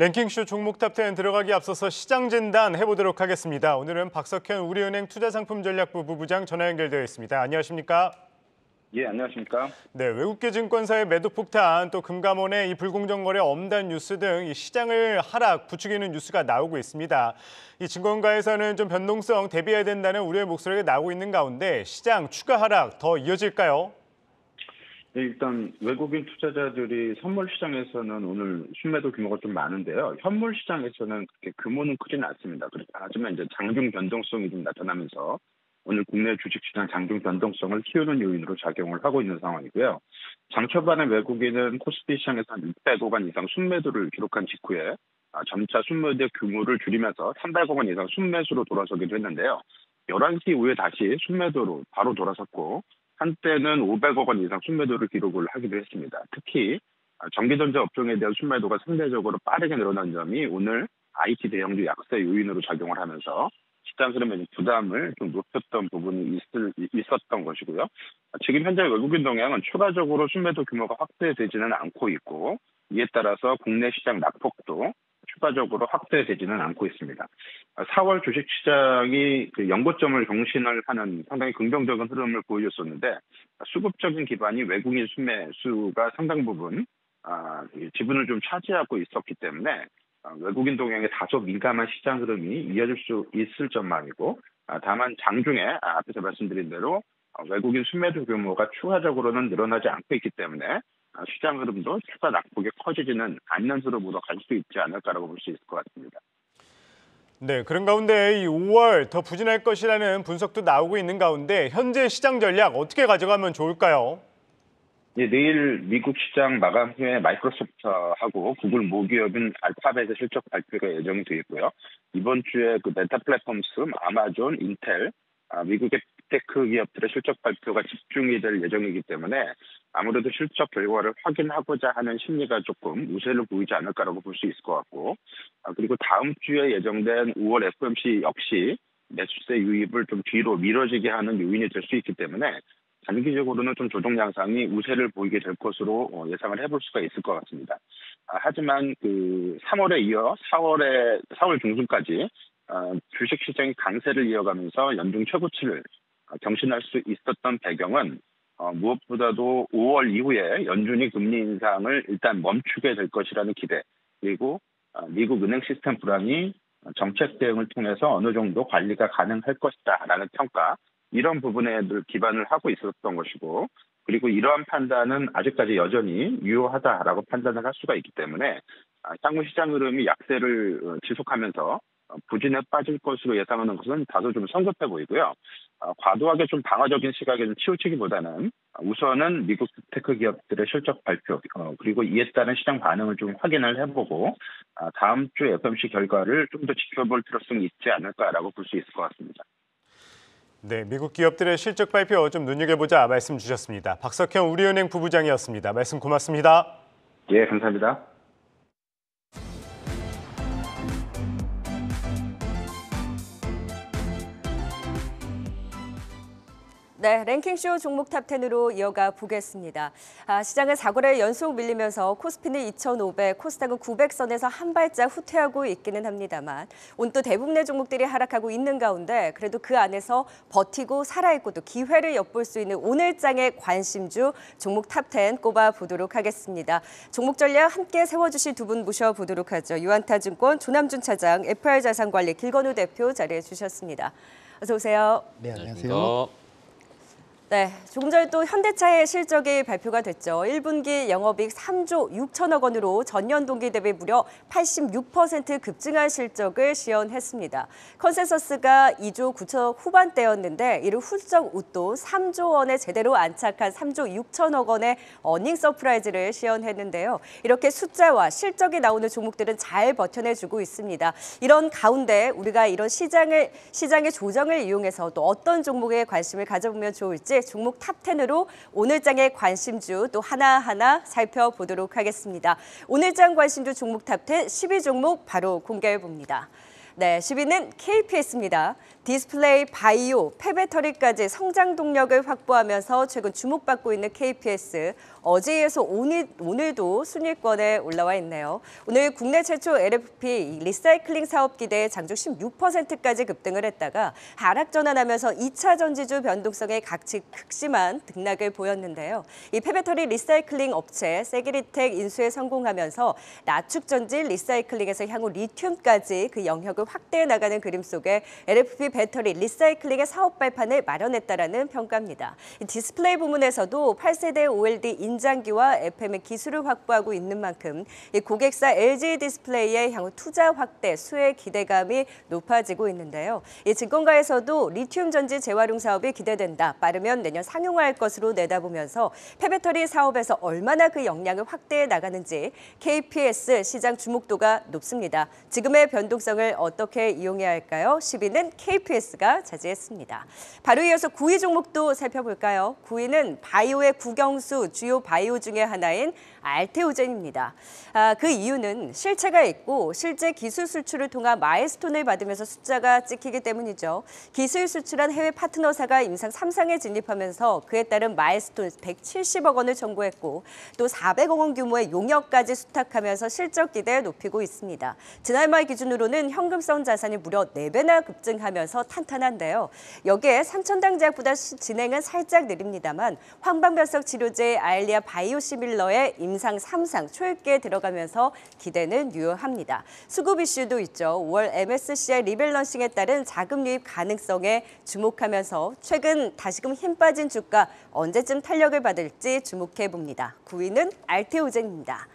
랭킹쇼 종목 탑10 들어가기 앞서서 시장 진단 해보도록 하겠습니다. 오늘은 박석현 우리은행 투자상품전략부 부부장 전화 연결되어 있습니다. 안녕하십니까? 예, 안녕하십니까? 네, 외국계 증권사의 매도 폭탄, 또 금감원의 이 불공정 거래 엄단 뉴스 등 이 시장을 하락 부추기는 뉴스가 나오고 있습니다. 이 증권가에서는 좀 변동성 대비해야 된다는 우려의 목소리가 나오고 있는 가운데 시장 추가 하락 더 이어질까요? 네, 일단 외국인 투자자들이 선물 시장에서는 오늘 순매도 규모가 좀 많은데요. 현물 시장에서는 그렇게 규모는 크지는 않습니다. 하지만 이제 장중 변동성이 좀 나타나면서 오늘 국내 주식시장 장중 변동성을 키우는 요인으로 작용을 하고 있는 상황이고요. 장 초반에 외국인은 코스피 시장에서 한 600억 원 이상 순매도를 기록한 직후에 점차 순매도의 규모를 줄이면서 300억 원 이상 순매수로 돌아서기도 했는데요. 11시 이후에 다시 순매도로 바로 돌아섰고 한때는 500억 원 이상 순매도를 기록을 하기도 했습니다. 특히 전기전자 업종에 대한 순매도가 상대적으로 빠르게 늘어난 점이 오늘 IT 대형주 약세 요인으로 작용을 하면서 시장스러운 부담을 좀 높였던 부분이 있었던 것이고요. 지금 현재 외국인 동향은 추가적으로 순매도 규모가 확대되지는 않고 있고 이에 따라서 국내 시장 낙폭도 추가적으로 확대되지는 않고 있습니다. 4월 주식시장이 연고점을 경신을 하는 상당히 긍정적인 흐름을 보여줬었는데 수급적인 기반이 외국인 순매수가 상당 부분 지분을 좀 차지하고 있었기 때문에 외국인 동향에 다소 민감한 시장 흐름이 이어질 수 있을 점만이고 다만 장중에 앞에서 말씀드린 대로 외국인 순매도 규모가 추가적으로는 늘어나지 않고 있기 때문에 시장 흐름도 추가 낙폭이 커지지는 않는 흐름으로 갈 수 있지 않을까라고 볼 수 있을 것 같습니다. 네, 그런 가운데 이 5월 더 부진할 것이라는 분석도 나오고 있는 가운데 현재 시장 전략 어떻게 가져가면 좋을까요? 예, 내일 미국 시장 마감 후에 마이크로소프트하고 구글 모기업인 알파벳의 실적 발표가 예정이 되어 있고요. 이번 주에 그 메타 플랫폼스, 아마존, 인텔, 미국의 테크 기업들의 실적 발표가 집중이 될 예정이기 때문에 아무래도 실적 결과를 확인하고자 하는 심리가 조금 우세를 보이지 않을까라고 볼 수 있을 것 같고 그리고 다음 주에 예정된 5월 FOMC 역시 매수세 유입을 좀 뒤로 미뤄지게 하는 요인이 될 수 있기 때문에 단기적으로는 좀 조정 양상이 우세를 보이게 될 것으로 예상을 해볼 수가 있을 것 같습니다. 하지만 그 3월에 이어 4월 중순까지 주식시장이 강세를 이어가면서 연중 최고치를 경신할 수 있었던 배경은 무엇보다도 5월 이후에 연준이 금리 인상을 일단 멈추게 될 것이라는 기대 그리고 미국 은행 시스템 불안이 정책 대응을 통해서 어느 정도 관리가 가능할 것이다라는 평가 이런 부분에 늘 기반을 하고 있었던 것이고 그리고 이러한 판단은 아직까지 여전히 유효하다라고 판단을 할 수가 있기 때문에 향후 시장 흐름이 약세를 지속하면서 부진에 빠질 것으로 예상하는 것은 다소 좀 성급해 보이고요. 과도하게 좀 방어적인 시각에 좀 치우치기보다는 우선은 미국 테크 기업들의 실적 발표 그리고 이에 따른 시장 반응을 좀 확인을 해보고 다음 주 FOMC 결과를 좀 더 지켜볼 필요성이 있지 않을까라고 볼 수 있을 것 같습니다. 네, 미국 기업들의 실적 발표 좀 눈여겨보자 말씀 주셨습니다. 박석현 우리은행 부부장이었습니다. 말씀 고맙습니다. 예, 감사합니다. 네, 랭킹쇼 종목 탑10으로 이어가 보겠습니다. 시장은 4거래 연속 밀리면서 코스피는 2,500, 코스닥은 900선에서 한 발짝 후퇴하고 있기는 합니다만 오늘도 대부분 의 종목들이 하락하고 있는 가운데 그래도 그 안에서 버티고 살아있고 또 기회를 엿볼 수 있는 오늘장의 관심주 종목 탑10 꼽아보도록 하겠습니다. 종목 전략 함께 세워주실 두 분 모셔보도록 하죠. 유안타 증권 조남준 차장, FA 자산관리 길건우 대표 자리해 주셨습니다. 어서 오세요. 네, 안녕하세요. 네, 조금 전에 또 현대차의 실적이 발표가 됐죠. 1분기 영업이익 3조 6천억 원으로 전년 동기 대비 무려 86% 급증한 실적을 시현했습니다. 컨센서스가 2조 9천억 후반대였는데 이를 훌쩍 웃도 3조 원에 제대로 안착한 3조 6천억 원의 어닝 서프라이즈를 시현했는데요. 이렇게 숫자와 실적이 나오는 종목들은 잘 버텨내주고 있습니다. 이런 가운데 우리가 이런 시장의 조정을 이용해서 또 어떤 종목에 관심을 가져보면 좋을지 종목 탑10으로 오늘장의 관심주 또 하나하나 살펴보도록 하겠습니다. 오늘장 관심주 종목 탑10 12종목 바로 공개해봅니다. 네, 10위는 KPS입니다. 디스플레이, 바이오, 폐배터리까지 성장 동력을 확보하면서 최근 주목받고 있는 KPS. 어제에서 오늘도 순위권에 올라와 있네요. 오늘 국내 최초 LFP 리사이클링 사업 기대에 장중 16%까지 급등을 했다가 하락 전환하면서 2차 전지주 변동성에 극심한 등락을 보였는데요. 이 폐배터리 리사이클링 업체 세기리텍 인수에 성공하면서 나축전지 리사이클링에서 향후 리튬까지 그 영역을 확대해 나가는 그림 속에 LFP 배터리 리사이클링의 사업 발판을 마련했다라는 평가입니다. 디스플레이 부문에서도 8세대 OLED 인장기와 FM의 기술을 확보하고 있는 만큼 이 고객사 LG 디스플레이의 향후 투자 확대, 수혜 기대감이 높아지고 있는데요. 이 증권가에서도 리튬 전지 재활용 사업이 기대된다. 빠르면 내년 상용화할 것으로 내다보면서 폐배터리 사업에서 얼마나 그 역량을 확대해 나가는지 KPS 시장 주목도가 높습니다. 지금의 변동성을 어떻게 이용해야 할까요? 10위는 KPS가 차지했습니다. 바로 이어서 9위 종목도 살펴볼까요? 9위는 바이오의 국영수 주요 바이오 중에 하나인 알테오젠입니다. 그 이유는 실체가 있고 실제 기술 수출을 통한 마일스톤을 받으면서 숫자가 찍히기 때문이죠. 기술 수출한 해외 파트너사가 임상 3상에 진입하면서 그에 따른 마일스톤 170억 원을 청구했고 또 400억 원 규모의 용역까지 수탁하면서 실적 기대에 높이고 있습니다. 지난 말 기준으로는 현금성 자산이 무려 4배나 급증하면서 탄탄한데요. 여기에 삼천당 제약보다 진행은 살짝 느립니다만 황반변성 치료제의 아일리아 바이오시밀러의 임상 3상 초읽기에 들어가면서 기대는 유효합니다. 수급 이슈도 있죠. 5월 MSCI 리밸런싱에 따른 자금 유입 가능성에 주목하면서 최근 다시금 힘 빠진 주가 언제쯤 탄력을 받을지 주목해봅니다. 9위는 알테오젠입니다.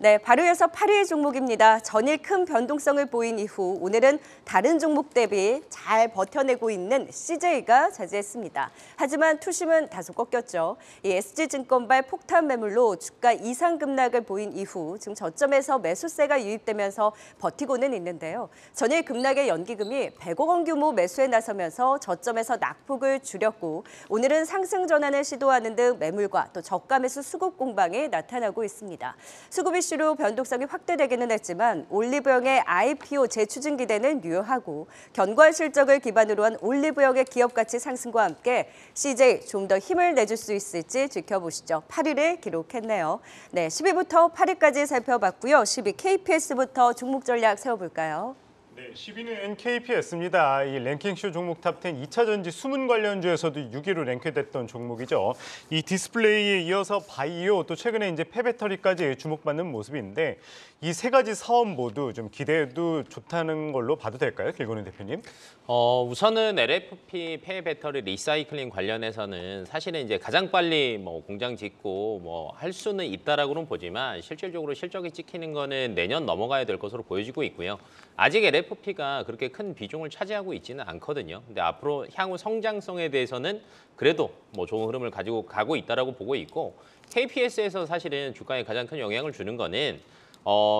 네, 바로 이어서 8위의 종목입니다. 전일 큰 변동성을 보인 이후 오늘은 다른 종목 대비 잘 버텨내고 있는 CJ가 차지했습니다. 하지만 투심은 다소 꺾였죠. 이 SJ증권발 폭탄 매물로 주가 이상 급락을 보인 이후 지금 저점에서 매수세가 유입되면서 버티고는 있는데요. 전일 급락의 연기금이 100억 원 규모 매수에 나서면서 저점에서 낙폭을 줄였고 오늘은 상승 전환을 시도하는 등 매물과 또 저가 매수 수급 공방이 나타나고 있습니다. 수급이 이슈로 변동성이 확대되기는 했지만 올리브영의 IPO 재추진 기대는 유효하고 견고한 실적을 기반으로 한 올리브영의 기업 가치 상승과 함께 CJ 좀 더 힘을 내줄 수 있을지 지켜보시죠. 8위를 기록했네요. 네, 10위부터 8위까지 살펴봤고요. 10위 KPS부터 종목 전략 세워볼까요? 네, 10위는 KPS입니다. 이 랭킹쇼 종목 탑10 2차 전지 수문 관련주에서도 6위로 랭크됐던 종목이죠. 이 디스플레이에 이어서 바이오 또 최근에 이제 폐배터리까지 주목받는 모습인데 이 세 가지 사업 모두 좀 기대해도 좋다는 걸로 봐도 될까요? 길건우 대표님. 우선은 LFP 폐배터리 리사이클링 관련해서는 사실은 이제 가장 빨리 공장 짓고 할 수는 있다라고는 보지만 실질적으로 실적이 찍히는 거는 내년 넘어가야 될 것으로 보여지고 있고요. 아직 LFP가 그렇게 큰 비중을 차지하고 있지는 않거든요. 근데 앞으로 향후 성장성에 대해서는 그래도 좋은 흐름을 가지고 가고 있다라고 보고 있고 KPS에서 사실은 주가에 가장 큰 영향을 주는 거는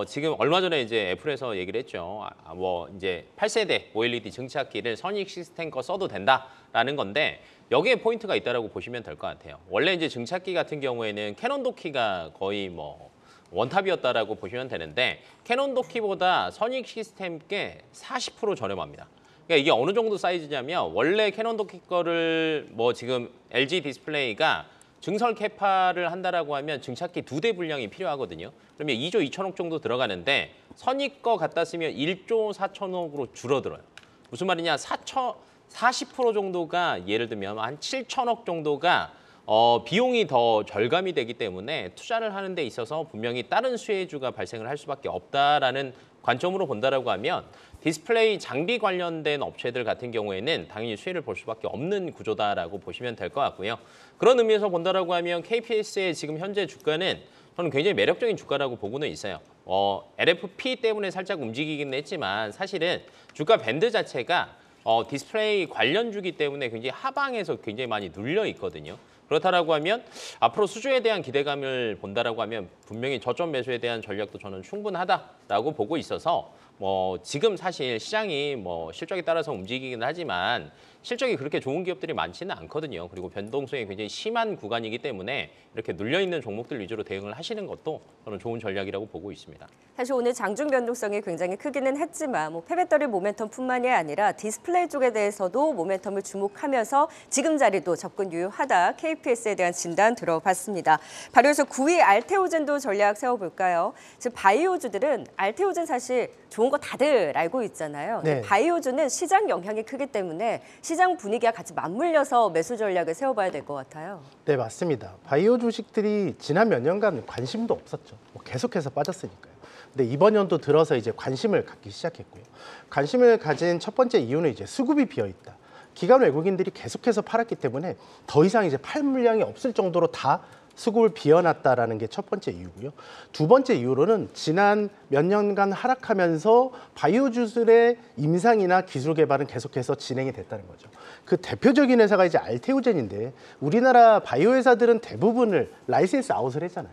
지금 얼마 전에 이제 애플에서 얘기를 했죠. 이제 8세대 OLED 증착기를 선익 시스템 거 써도 된다라는 건데 여기에 포인트가 있다라고 보시면 될 것 같아요. 원래 이제 증착기 같은 경우에는 캐논 도키가 거의 원탑이었다라고 보시면 되는데 캐논 도키보다 선익 시스템 게 40% 저렴합니다. 그러니까 이게 어느 정도 사이즈냐면 원래 캐논 도키 거를 지금 LG 디스플레이가 증설 캐파를 한다라고 하면 증착기 2대 분량이 필요하거든요. 그러면 2조 2천억 정도 들어가는데 선익 거 갖다 쓰면 1조 4천억으로 줄어들어요. 무슨 말이냐? 40% 정도가 예를 들면 한 7천억 정도가 비용이 더 절감이 되기 때문에 투자를 하는 데 있어서 분명히 다른 수혜주가 발생을 할 수밖에 없다라는 관점으로 본다라고 하면 디스플레이 장비 관련된 업체들 같은 경우에는 당연히 수혜를 볼 수밖에 없는 구조다라고 보시면 될 것 같고요. 그런 의미에서 본다라고 하면 KPS의 지금 현재 주가는 저는 굉장히 매력적인 주가라고 보고는 있어요. LFP 때문에 살짝 움직이긴 했지만 사실은 주가 밴드 자체가 디스플레이 관련주기 때문에 굉장히 하방에서 굉장히 많이 눌려 있거든요. 그렇다라고 하면 앞으로 수주에 대한 기대감을 본다라고 하면 분명히 저점 매수에 대한 전략도 저는 충분하다라고 보고 있어서 지금 사실 시장이 실적에 따라서 움직이긴 하지만 실적이 그렇게 좋은 기업들이 많지는 않거든요. 그리고 변동성이 굉장히 심한 구간이기 때문에 이렇게 눌려있는 종목들 위주로 대응을 하시는 것도 저는 좋은 전략이라고 보고 있습니다. 사실 오늘 장중 변동성이 굉장히 크기는 했지만 뭐 폐배터리 모멘텀뿐만이 아니라 디스플레이 쪽에 대해서도 모멘텀을 주목하면서 지금 자리도 접근 유효하다 KPS에 대한 진단 들어봤습니다. 바로 여기서 9위 알테오젠도 전략 세워볼까요? 지금 바이오주들은 알테오젠 사실 좋은 거 다들 알고 있잖아요. 네. 바이오주는 시장 영향이 크기 때문에 시장 분위기와 같이 맞물려서 매수 전략을 세워봐야 될 것 같아요. 네, 맞습니다. 바이오 주식들이 지난 몇 년간 관심도 없었죠. 계속해서 빠졌으니까요. 근데 이번 연도 들어서 이제 관심을 갖기 시작했고요. 관심을 가진 첫 번째 이유는 이제 수급이 비어있다. 기관 외국인들이 계속해서 팔았기 때문에 더 이상 이제 팔 물량이 없을 정도로 다 수급을 비워놨다라는 게 첫 번째 이유고요. 두 번째 이유로는 지난 몇 년간 하락하면서 바이오주들의 임상이나 기술 개발은 계속해서 진행이 됐다는 거죠. 그 대표적인 회사가 이제 알테오젠인데 우리나라 바이오 회사들은 대부분을 라이센스 아웃을 했잖아요.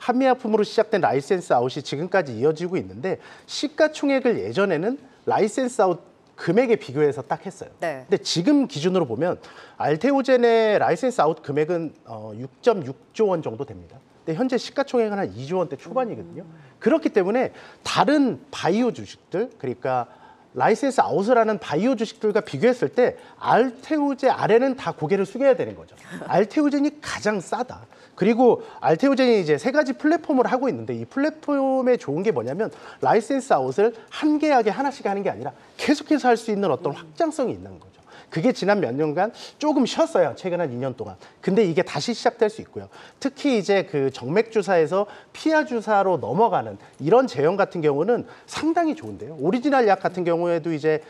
한미약품으로 시작된 라이센스 아웃이 지금까지 이어지고 있는데 시가총액을 예전에는 라이센스 아웃 금액에 비교해서 딱 했어요. 네. 근데 지금 기준으로 보면 알테오젠의 라이센스 아웃 금액은 6.6조 원 정도 됩니다. 근데 현재 시가총액은 한 2조 원대 초반이거든요. 그렇기 때문에 다른 바이오 주식들, 그러니까 라이센스 아웃을 하는 바이오 주식들과 비교했을 때 알테오젠 아래는 다 고개를 숙여야 되는 거죠. 알테오젠이 가장 싸다. 그리고 알테오젠이 이제 세 가지 플랫폼을 하고 있는데 이 플랫폼의 좋은 게 뭐냐면 라이센스 아웃을 한 계약에 하나씩 하는 게 아니라 계속해서 할 수 있는 어떤 확장성이 있는 거죠. 그게 지난 몇 년간 조금 쉬었어요. 최근 한 2년 동안. 근데 이게 다시 시작될 수 있고요. 특히 이제 그 정맥주사에서 피하주사로 넘어가는 이런 제형 같은 경우는 상당히 좋은데요. 오리지널 약 같은 경우에도 이제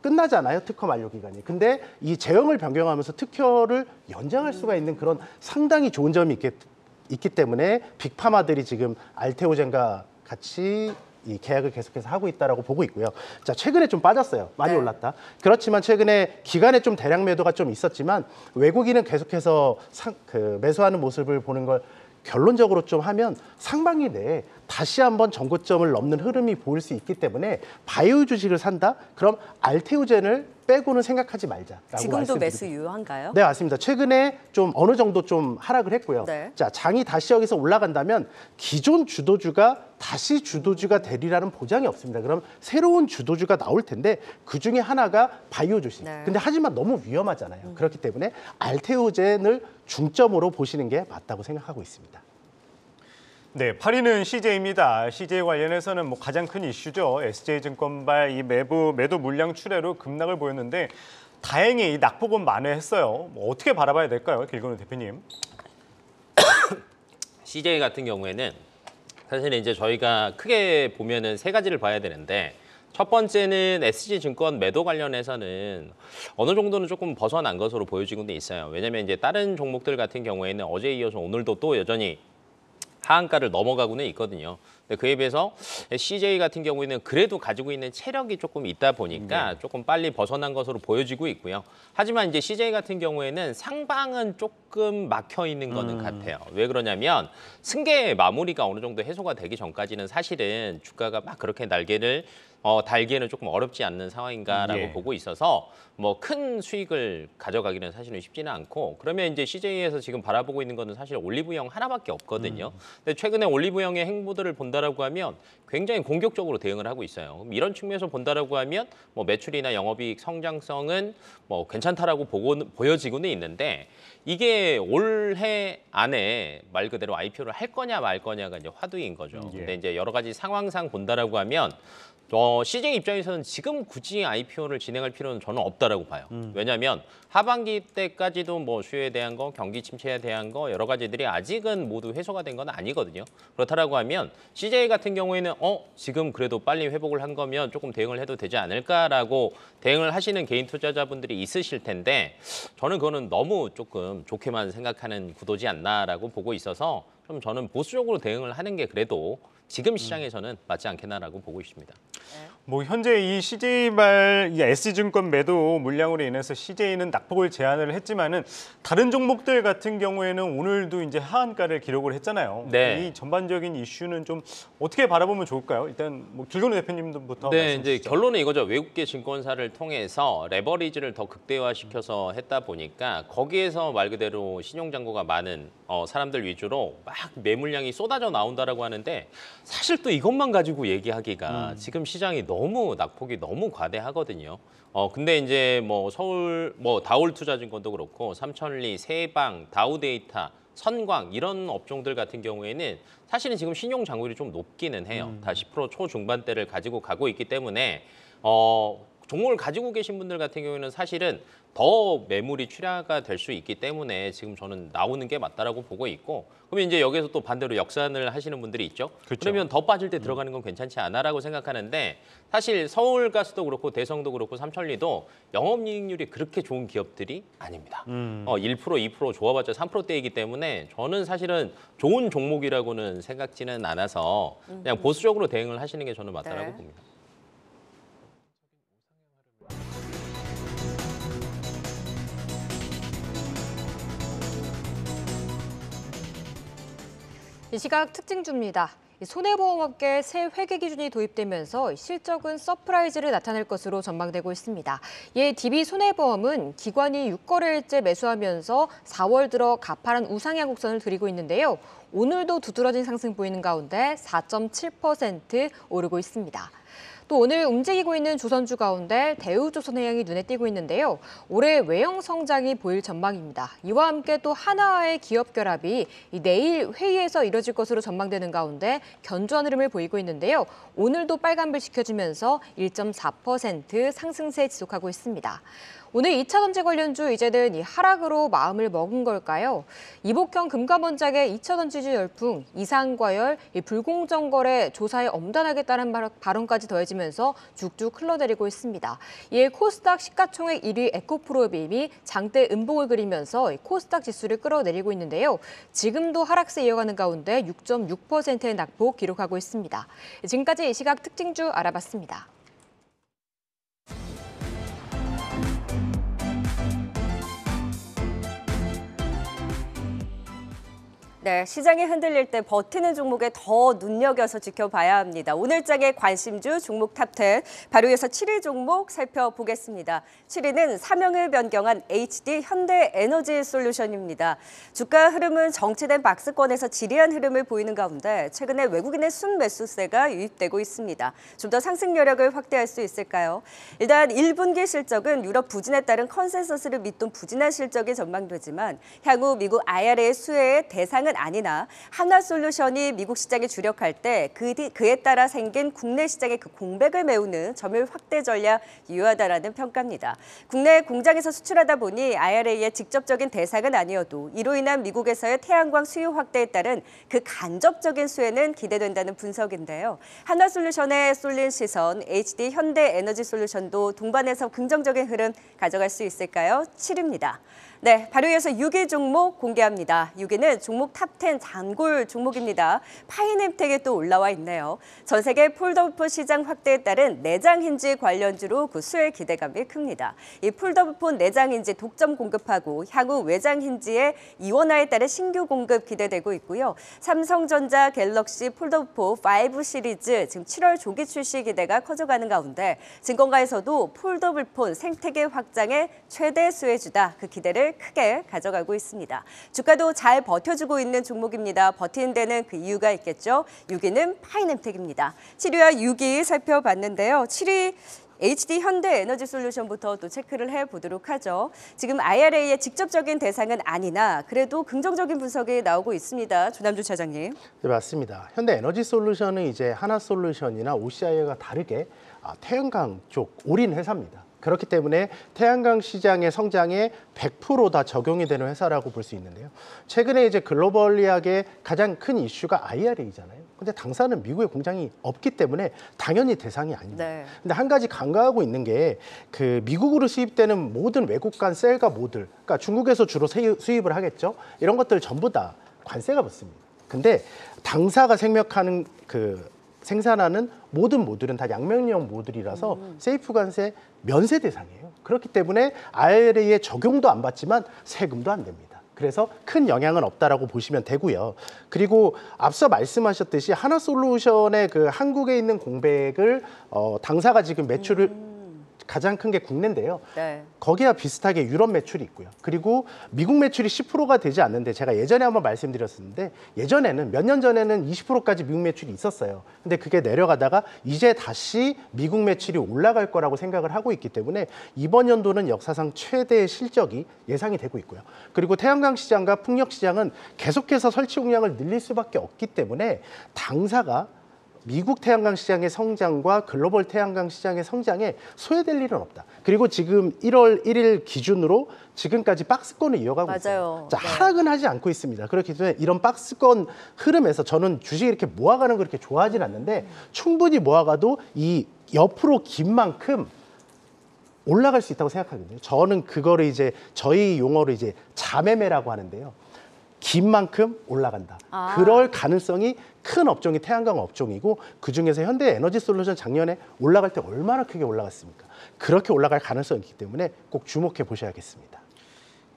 끝나잖아요. 특허 만료 기간이. 근데 이 제형을 변경하면서 특허를 연장할 수가 있는 그런 상당히 좋은 점이 있기 때문에 빅파마들이 지금 알테오젠과 같이 이 계약을 계속해서 하고 있다라고 보고 있고요. 자, 최근에 좀 빠졌어요. 많이 네. 올랐다. 그렇지만 최근에 기간에 좀 대량 매도가 좀 있었지만 외국인은 계속해서 매수하는 모습을 보는 걸 결론적으로 좀 하면 상반기 내에 다시 한번 전고점을 넘는 흐름이 보일 수 있기 때문에 바이오 주식을 산다? 그럼 알테오젠을 빼고는 생각하지 말자라고 지금도 매수 유효한가요? 네, 맞습니다. 최근에 좀 어느 정도 좀 하락을 했고요. 네. 자, 장이 다시 여기서 올라간다면 기존 주도주가 다시 주도주가 되리라는 보장이 없습니다. 그럼 새로운 주도주가 나올 텐데 그중에 하나가 바이오 주식. 네. 근데 하지만 너무 위험하잖아요. 그렇기 때문에 알테오젠을 중점으로 보시는 게 맞다고 생각하고 있습니다. 네, 8위는 CJ입니다. CJ 관련해서는 뭐 가장 큰 이슈죠. SJ증권발 이 매도 물량 출회로 급락을 보였는데 다행히 이 낙폭은 만회했어요. 뭐 어떻게 바라봐야 될까요, 길건우 대표님? CJ 같은 경우에는 사실 이제 저희가 크게 보면은 세 가지를 봐야 되는데 첫 번째는 SJ증권 매도 관련해서는 어느 정도는 조금 벗어난 것으로 보여지고 있어요. 왜냐하면 이제 다른 종목들 같은 경우에는 어제에 이어서 오늘도 또 여전히 하한가를 넘어가고는 있거든요. 근데 그에 비해서 CJ 같은 경우에는 그래도 가지고 있는 체력이 조금 있다 보니까 조금 빨리 벗어난 것으로 보여지고 있고요. 하지만 이제 CJ 같은 경우에는 상방은 조금 막혀 있는 거는 같아요. 왜 그러냐면 승계 마무리가 어느 정도 해소가 되기 전까지는 사실은 주가가 막 그렇게 날개를 달기에는 조금 어렵지 않는 상황인가라고 보고 있어서 뭐 큰 수익을 가져가기는 사실은 쉽지는 않고 그러면 이제 CJ에서 지금 바라보고 있는 거는 사실 올리브영 하나밖에 없거든요. 근데 최근에 올리브영의 행보들을 본다라고 하면 굉장히 공격적으로 대응을 하고 있어요. 이런 측면에서 본다라고 하면 뭐 매출이나 영업이익 성장성은 뭐 괜찮다라고 보여지고는 있는데 이게 올해 안에 말 그대로 IPO를 할 거냐 말 거냐가 이제 화두인 거죠. 근데 이제 여러 가지 상황상 본다라고 하면 CJ 입장에서는 지금 굳이 IPO를 진행할 필요는 저는 없다라고 봐요. 왜냐하면 하반기 때까지도 뭐 수요에 대한 거, 경기 침체에 대한 거 여러 가지들이 아직은 모두 해소가 된 건 아니거든요. 그렇다라고 하면 CJ 같은 경우에는 지금 그래도 빨리 회복을 한 거면 조금 대응을 해도 되지 않을까라고 대응을 하시는 개인 투자자분들이 있으실 텐데 저는 그거는 너무 조금 좋게만 생각하는 구도지 않나라고 보고 있어서 좀 저는 보수적으로 대응을 하는 게 그래도 지금 시장에서는 맞지 않겠나라고 보고 있습니다. 뭐 현재 이 CJ발, 이 SJ증권 매도 물량으로 인해서 CJ는 낙폭을 제한을 했지만은 다른 종목들 같은 경우에는 오늘도 이제 하한가를 기록을 했잖아요. 네. 이 전반적인 이슈는 좀 어떻게 바라보면 좋을까요? 일단 뭐 길건우 대표님부터 네, 말씀 주시죠. 이제 결론은 이거죠. 외국계 증권사를 통해서 레버리지를 더 극대화시켜서 했다 보니까 거기에서 말 그대로 신용잔고가 많은 사람들 위주로 막 매물량이 쏟아져 나온다라고 하는데 사실 또 이것만 가지고 얘기하기가 지금 시장이 너무 낙폭이 너무 과대하거든요. 근데 이제 뭐 서울 뭐 다올투자증권도 그렇고 삼천리, 세방, 다우데이터, 선광 이런 업종들 같은 경우에는 사실은 지금 신용 잔고율이 좀 높기는 해요. 다 10% 초중반대를 가지고 가고 있기 때문에 종목을 가지고 계신 분들 같은 경우에는 사실은 더 매물이 출하가 될 수 있기 때문에 지금 저는 나오는 게 맞다라고 보고 있고 그러면 이제 여기에서 또 반대로 역산을 하시는 분들이 있죠. 그렇죠. 그러면 더 빠질 때 들어가는 건 괜찮지 않아라고 생각하는데 사실 서울가스도 그렇고 대성도 그렇고 삼천리도 영업이익률이 그렇게 좋은 기업들이 아닙니다. 1%, 2% 좋아봤자 3%대이기 때문에 저는 사실은 좋은 종목이라고는 생각지는 않아서 그냥 보수적으로 대응을 하시는 게 저는 맞다라고 네. 봅니다. 이 시각 특징주입니다. 손해보험업계 새 회계기준이 도입되면서 실적은 서프라이즈를 나타낼 것으로 전망되고 있습니다. 이에 DB손해보험은 기관이 6거래일째 매수하면서 4월 들어 가파른 우상 양곡선을 그리고 있는데요. 오늘도 두드러진 상승 보이는 가운데 4.7% 오르고 있습니다. 또 오늘 움직이고 있는 조선주 가운데 대우조선해양이 눈에 띄고 있는데요. 올해 외형 성장이 보일 전망입니다. 이와 함께 또 하나와의 기업 결합이 내일 회의에서 이뤄질 것으로 전망되는 가운데 견조한 흐름을 보이고 있는데요. 오늘도 빨간불 지켜주면서 1.4% 상승세 지속하고 있습니다. 오늘 2차 전지 관련주 이제는 이 하락으로 마음을 먹은 걸까요? 이복현 금감원장의 2차 전지주 열풍, 이상과열, 불공정 거래 조사에 엄단하겠다는 발언까지 더해지면서 쭉쭉 흘러내리고 있습니다. 이에 코스닥 시가총액 1위 에코프로비이 장대 음봉을 그리면서 코스닥 지수를 끌어내리고 있는데요. 지금도 하락세 이어가는 가운데 6.6%의 낙폭 기록하고 있습니다. 지금까지 이 시각 특징주 알아봤습니다. 네, 시장이 흔들릴 때 버티는 종목에 더 눈여겨서 지켜봐야 합니다. 오늘 장의 관심주 종목 탑10, 바로 이어서 7위 종목 살펴보겠습니다. 7위는 사명을 변경한 HD 현대에너지솔루션입니다. 주가 흐름은 정체된 박스권에서 지리한 흐름을 보이는 가운데 최근에 외국인의 순매수세가 유입되고 있습니다. 좀 더 상승 여력을 확대할 수 있을까요? 일단 1분기 실적은 유럽 부진에 따른 컨센서스를 밑돈 부진한 실적이 전망되지만 향후 미국 IRA 수혜의 대상은 아니나 한화솔루션이 미국 시장에 주력할 때 그에 따라 생긴 국내 시장의 그 공백을 메우는 점유율 확대 전략 유효하다라는 평가입니다. 국내 공장에서 수출하다 보니 IRA의 직접적인 대상은 아니어도 이로 인한 미국에서의 태양광 수요 확대에 따른 그 간접적인 수혜는 기대된다는 분석인데요. 한화솔루션에 쏠린 시선, HD 현대에너지솔루션도 동반해서 긍정적인 흐름 가져갈 수 있을까요? 7위입니다. 네, 바로 이어서 6위 종목 공개합니다. 6위는 종목 탑10 단골 종목입니다. 파인엠텍이 또 올라와 있네요. 전 세계 폴더블폰 시장 확대에 따른 내장 힌지 관련주로 그 수혜 기대감이 큽니다. 이 폴더블폰 내장 힌지 독점 공급하고 향후 외장 힌지의 이원화에 따른 신규 공급 기대되고 있고요. 삼성전자 갤럭시 폴더블폰 5 시리즈 지금 7월 조기 출시 기대가 커져가는 가운데 증권가에서도 폴더블폰 생태계 확장의 최대 수혜주다 그 기대를 크게 가져가고 있습니다. 주가도 잘 버텨주고 있는 종목입니다. 버티는 데는 그 이유가 있겠죠. 6위는 파인엠텍입니다. 7위와 6위 살펴봤는데요. 7위 HD 현대에너지솔루션부터 또 체크를 해보도록 하죠. 지금 IRA의 직접적인 대상은 아니나 그래도 긍정적인 분석이 나오고 있습니다. 조남준 차장님. 네, 맞습니다. 현대에너지솔루션은 이제 하나솔루션이나 OCI가 다르게 태양광 쪽 올인 회사입니다. 그렇기 때문에 태양광 시장의 성장에 100% 다 적용이 되는 회사라고 볼 수 있는데요. 최근에 이제 글로벌리하게 가장 큰 이슈가 IRA잖아요. 근데 당사는 미국에 공장이 없기 때문에 당연히 대상이 아닙니다. 네. 근데 한 가지 간과하고 있는 게 그 미국으로 수입되는 모든 외국 간 셀과 모듈, 그러니까 중국에서 주로 수입을 하겠죠. 이런 것들 전부 다 관세가 붙습니다. 근데 당사가 생략하는 그 생산하는 모든 모듈은 다 양면형 모듈이라서 세이프관세 면세 대상이에요. 그렇기 때문에 IRA의 적용도 안 받지만 세금도 안 됩니다. 그래서 큰 영향은 없다라고 보시면 되고요. 그리고 앞서 말씀하셨듯이 하나솔루션의 그 한국에 있는 공백을 당사가 지금 매출을 가장 큰 게 국내인데요. 네. 거기와 비슷하게 유럽 매출이 있고요. 그리고 미국 매출이 10%가 되지 않는데 제가 예전에 한번 말씀드렸었는데 예전에는 몇 년 전에는 20%까지 미국 매출이 있었어요. 근데 그게 내려가다가 이제 다시 미국 매출이 올라갈 거라고 생각을 하고 있기 때문에 이번 연도는 역사상 최대의 실적이 예상이 되고 있고요. 그리고 태양광 시장과 풍력 시장은 계속해서 설치 용량을 늘릴 수밖에 없기 때문에 당사가 미국 태양광 시장의 성장과 글로벌 태양광 시장의 성장에 소외될 일은 없다. 그리고 지금 1월 1일 기준으로 지금까지 박스권을 이어가고 맞아요. 있어요. 자, 네. 하락은 하지 않고 있습니다. 그렇기 때문에 이런 박스권 흐름에서 저는 주식 이렇게 모아가는 걸 그렇게 좋아하진 않는데 충분히 모아가도 이 옆으로 긴 만큼 올라갈 수 있다고 생각하거든요. 저는 그거를 이제 저희 용어로 이제 자매매라고 하는데요. 긴 만큼 올라간다. 아. 그럴 가능성이 큰 업종이 태양광 업종이고 그중에서 현대에너지솔루션 작년에 올라갈 때 얼마나 크게 올라갔습니까? 그렇게 올라갈 가능성이 있기 때문에 꼭 주목해 보셔야겠습니다.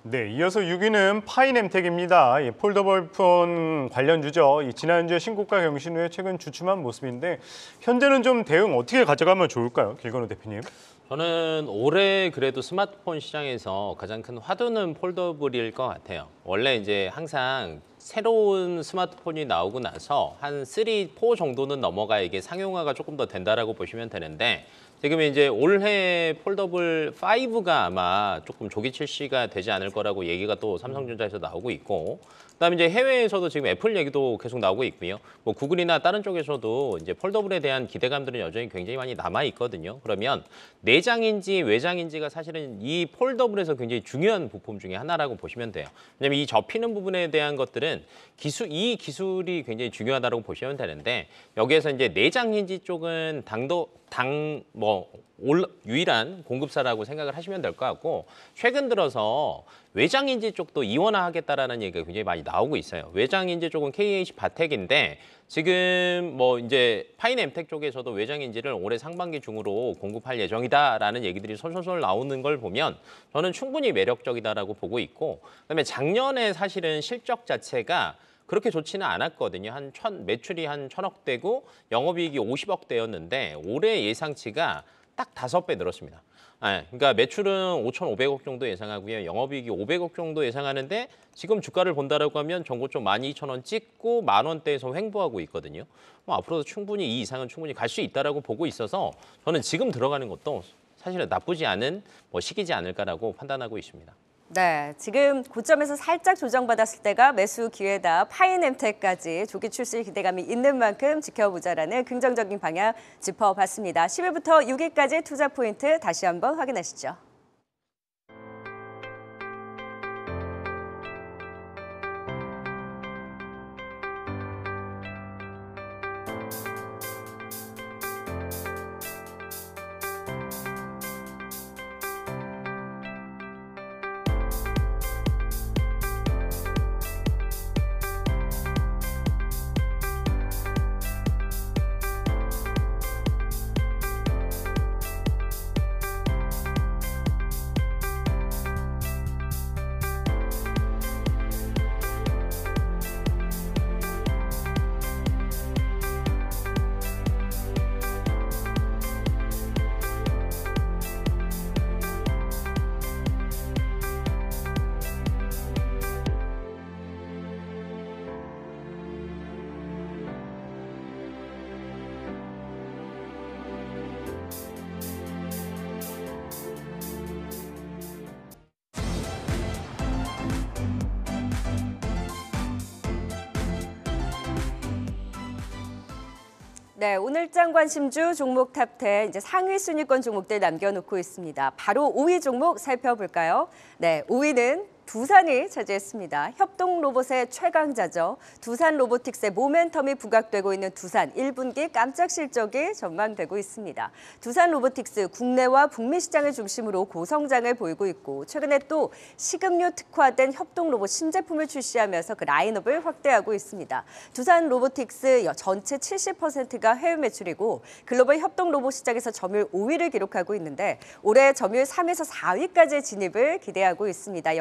네, 이어서 6위는 파인엠텍입니다. 폴더블폰 관련주죠. 지난주에 신고가 경신 후에 최근 주춤한 모습인데 현재는 좀 대응 어떻게 가져가면 좋을까요? 길건우 대표님. 저는 올해 그래도 스마트폰 시장에서 가장 큰 화두는 폴더블일 것 같아요. 원래 이제 항상 새로운 스마트폰이 나오고 나서 한 3, 4 정도는 넘어가 이게 상용화가 조금 더 된다라고 보시면 되는데 지금 이제 올해 폴더블 5가 아마 조금 조기 출시가 되지 않을 거라고 얘기가 또 삼성전자에서 나오고 있고 그다음에 이제 해외에서도 지금 애플 얘기도 계속 나오고 있고요. 뭐 구글이나 다른 쪽에서도 이제 폴더블에 대한 기대감들은 여전히 굉장히 많이 남아 있거든요. 그러면 내장인지 외장인지가 사실은 이 폴더블에서 굉장히 중요한 부품 중에 하나라고 보시면 돼요. 왜냐면 이 접히는 부분에 대한 것들은 이 기술이 굉장히 중요하다고 보시면 되는데 여기에서 이제 내장인지 쪽은 유일한 공급사라고 생각을 하시면 될 것 같고 최근 들어서 외장인지 쪽도 이원화하겠다라는 얘기가 굉장히 많이 나오고 있어요. 외장인지 쪽은 KH 바텍인데 지금 뭐 이제 파인엠텍 쪽에서도 외장인지를 올해 상반기 중으로 공급할 예정이다라는 얘기들이 솔솔 나오는 걸 보면 저는 충분히 매력적이다라고 보고 있고 그다음에 작년에 사실은 실적 자체가 그렇게 좋지는 않았거든요. 매출이 한 1,000억대고 영업이익이 50억대였는데 올해 예상치가 딱 5배 늘었습니다. 아, 그러니까 매출은 5,500억 정도 예상하고요. 영업이익이 500억 정도 예상하는데 지금 주가를 본다라고 하면 전고점 12,000원 찍고 10,000원대에서 횡보하고 있거든요. 뭐 앞으로도 충분히 이 이상은 충분히 갈 수 있다라고 보고 있어서 저는 지금 들어가는 것도 사실은 나쁘지 않은 시기지 않을까라고 판단하고 있습니다. 네, 지금 고점에서 살짝 조정받았을 때가 매수 기회다. 파인엠텍까지 조기 출시 기대감이 있는 만큼 지켜보자라는 긍정적인 방향 짚어봤습니다. 10위부터 6위까지 투자 포인트 다시 한번 확인하시죠. 네, 오늘장 관심주 종목 탑10 이제 상위 순위권 종목들 남겨놓고 있습니다. 바로 5위 종목 살펴볼까요? 네, 5위는 두산이 차지했습니다. 협동 로봇의 최강자죠. 두산 로보틱스의 모멘텀이 부각되고 있는 두산 1분기 깜짝 실적이 전망되고 있습니다. 두산 로보틱스 국내와 북미 시장을 중심으로 고성장을 보이고 있고 최근에 또 식음료 특화된 협동 로봇 신제품을 출시하면서 그 라인업을 확대하고 있습니다. 두산 로보틱스 전체 70%가 해외 매출이고 글로벌 협동 로봇 시장에서 점유율 5위를 기록하고 있는데 올해 점유율 3에서 4위까지의 진입을 기대하고 있습니다.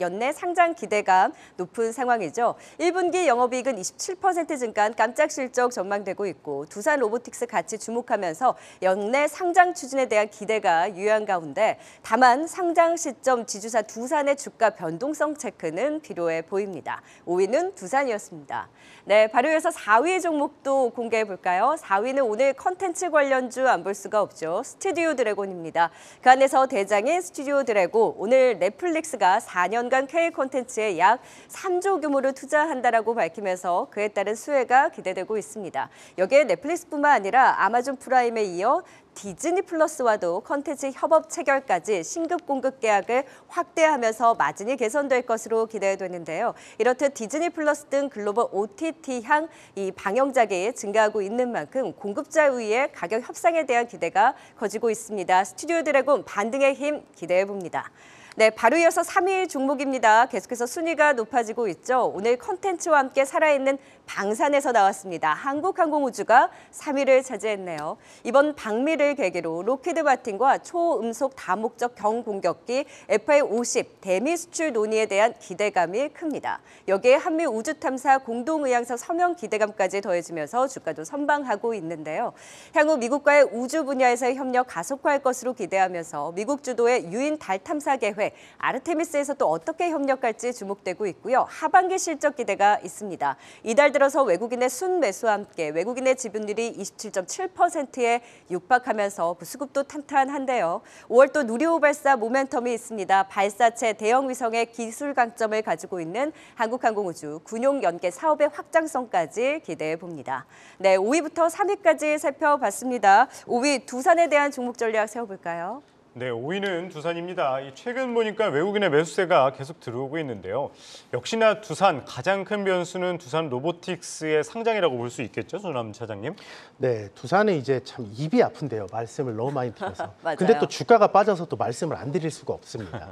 연내 상장 기대감 높은 상황이죠. 1분기 영업이익은 27% 증가한 깜짝 실적 전망되고 있고 두산 로보틱스 같이 주목하면서 연내 상장 추진에 대한 기대가 유효한 가운데 다만 상장 시점 지주사 두산의 주가 변동성 체크는 필요해 보입니다. 5위는 두산이었습니다. 네, 바로 이어서 4위의 종목도 공개해 볼까요? 4위는 오늘 컨텐츠 관련주 안 볼 수가 없죠. 스튜디오 드래곤입니다. 그 안에서 대장인 스튜디오 드래곤 오늘 넷플릭스가 4년간 K 콘텐츠에 약 3조 규모를 투자한다라고 밝히면서 그에 따른 수혜가 기대되고 있습니다. 여기에 넷플릭스뿐만 아니라 아마존 프라임에 이어 디즈니 플러스와도 컨텐츠 협업 체결까지 신급 공급 계약을 확대하면서 마진이 개선될 것으로 기대되는데요. 이렇듯 디즈니 플러스 등 글로벌 OTT 향 이 방영작이 증가하고 있는 만큼 공급자 우위의 가격 협상에 대한 기대가 커지고 있습니다. 스튜디오 드래곤 반등의 힘 기대해봅니다. 네, 바로 이어서 3위 종목입니다. 계속해서 순위가 높아지고 있죠. 오늘 컨텐츠와 함께 살아있는 방산에서 나왔습니다. 한국항공우주가 3위를 차지했네요. 이번 방미를 계기로 로키드 마틴과 초음속 다목적 경공격기 FA-50 대미 수출 논의에 대한 기대감이 큽니다. 여기에 한미 우주탐사 공동의향서 서명 기대감까지 더해지면서 주가도 선방하고 있는데요. 향후 미국과의 우주 분야에서의 협력 가속화할 것으로 기대하면서 미국 주도의 유인 달 탐사 계획 아르테미스에서 또 어떻게 협력할지 주목되고 있고요. 하반기 실적 기대가 있습니다. 이달 들어서 외국인의 순매수와 함께 외국인의 지분율이 27.7%에 육박하면서 수급도 탄탄한데요. 5월 또 누리호 발사 모멘텀이 있습니다. 발사체 대형 위성의 기술 강점을 가지고 있는 한국항공우주 군용 연계 사업의 확장성까지 기대해 봅니다. 네, 5위부터 3위까지 살펴봤습니다. 5위 두산에 대한 종목 전략 세워볼까요? 네, 5위는 두산입니다. 최근 보니까 외국인의 매수세가 계속 들어오고 있는데요. 역시나 두산, 가장 큰 변수는 두산 로보틱스의 상장이라고 볼 수 있겠죠, 조남 차장님? 네, 두산은 이제 참 입이 아픈데요. 말씀을 너무 많이 드려서. 근데 또 주가가 빠져서 또 말씀을 안 드릴 수가 없습니다.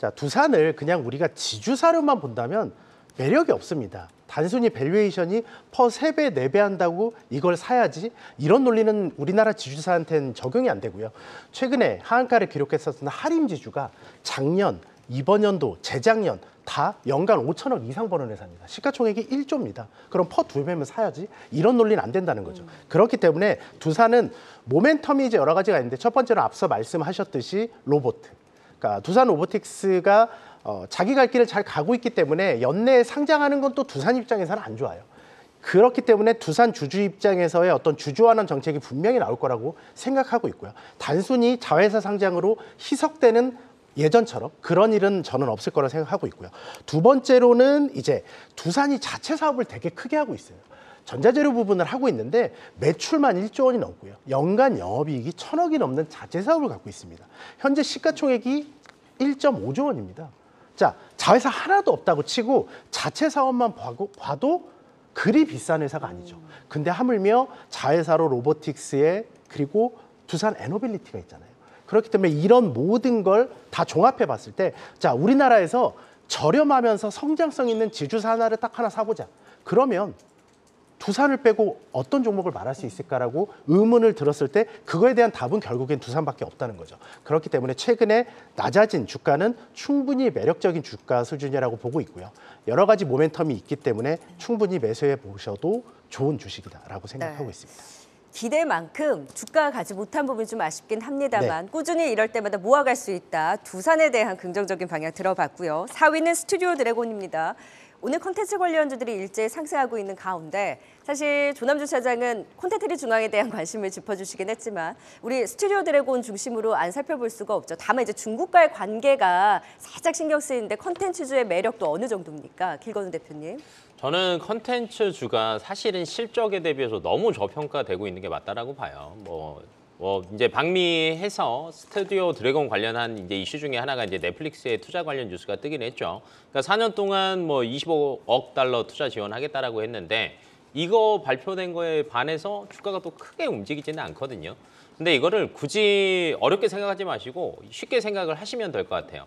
자, 두산을 그냥 우리가 지주사료만 본다면 매력이 없습니다. 단순히 밸류에이션이 퍼 3배, 4배 한다고 이걸 사야지 이런 논리는 우리나라 지주사한테는 적용이 안 되고요. 최근에 하한가를 기록했었던 하림지주가 작년, 이번 연도, 재작년 다 연간 5천억 이상 버는 회사입니다. 시가총액이 1조입니다. 그럼 퍼 2배면 사야지 이런 논리는 안 된다는 거죠. 그렇기 때문에 두산은 모멘텀이 이제 여러 가지가 있는데 첫 번째로 앞서 말씀하셨듯이 로봇. 그러니까 두산 로보틱스가 자기 갈 길을 잘 가고 있기 때문에 연내에 상장하는 건 또 두산 입장에서는 안 좋아요. 그렇기 때문에 두산 주주 입장에서의 어떤 주주환원 정책이 분명히 나올 거라고 생각하고 있고요. 단순히 자회사 상장으로 희석되는 예전처럼 그런 일은 저는 없을 거라 생각하고 있고요. 두 번째로는 이제 두산이 자체 사업을 되게 크게 하고 있어요. 전자재료 부분을 하고 있는데 매출만 1조 원이 넘고요. 연간 영업이익이 1,000억이 넘는 자체 사업을 갖고 있습니다. 현재 시가총액이 1.5조 원입니다. 자, 자회사 하나도 없다고 치고 자체 사업만 봐도 그리 비싼 회사가 아니죠. 근데 하물며 자회사로 로보틱스에 그리고 두산 에너빌리티가 있잖아요. 그렇기 때문에 이런 모든 걸 다 종합해 봤을 때 자, 우리나라에서 저렴하면서 성장성 있는 지주사 하나를 딱 하나 사보자. 그러면 두산을 빼고 어떤 종목을 말할 수 있을까라고 의문을 들었을 때 그거에 대한 답은 결국엔 두산밖에 없다는 거죠. 그렇기 때문에 최근에 낮아진 주가는 충분히 매력적인 주가 수준이라고 보고 있고요. 여러 가지 모멘텀이 있기 때문에 충분히 매수해 보셔도 좋은 주식이다라고 생각하고 있습니다. 기대만큼 주가가 가지 못한 부분이 좀 아쉽긴 합니다만 네. 꾸준히 이럴 때마다 모아갈 수 있다. 두산에 대한 긍정적인 방향 들어봤고요. 4위는 스튜디오 드래곤입니다. 오늘 콘텐츠 관련주들이 일제히 상승하고 있는 가운데 사실 조남준 차장은 콘텐츠리 중앙에 대한 관심을 짚어주시긴 했지만 우리 스튜디오 드래곤 중심으로 안 살펴볼 수가 없죠. 다만 이제 중국과의 관계가 살짝 신경 쓰이는데 콘텐츠주의 매력도 어느 정도입니까? 길건우 대표님. 저는 콘텐츠주가 사실은 실적에 대비해서 너무 저평가되고 있는 게 맞다라고 봐요. 뭐 이제 방미해서 스튜디오 드래곤 관련한 이제 이슈 중에 하나가 이제 넷플릭스의 투자 관련 뉴스가 뜨긴 했죠. 그러니까 4년 동안 뭐 25억 달러 투자 지원하겠다라고 했는데 이거 발표된 거에 반해서 주가가 또 크게 움직이지는 않거든요. 근데 이거를 굳이 어렵게 생각하지 마시고 쉽게 생각을 하시면 될 것 같아요.